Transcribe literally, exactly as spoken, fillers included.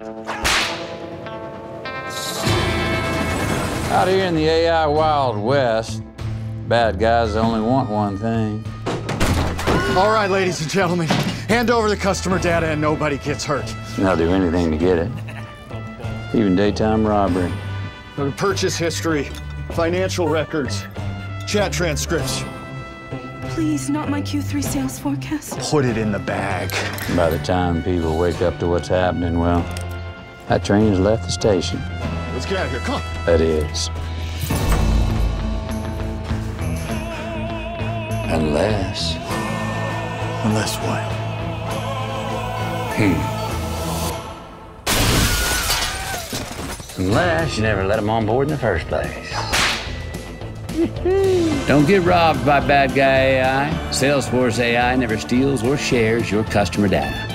Out here in the A I Wild West, bad guys only want one thing. All right, ladies and gentlemen, hand over the customer data and nobody gets hurt. I'll do anything to get it. Even daytime robbery. Purchase history, financial records, chat transcripts. Please, not my Q three sales forecast. Put it in the bag. By the time people wake up to what's happening, well, that train's left the station. Let's get out of here, come on. That is. Unless. Unless what? Hmm. Unless you never let them on board in the first place. Don't get robbed by bad guy A I. Salesforce A I never steals or shares your customer data.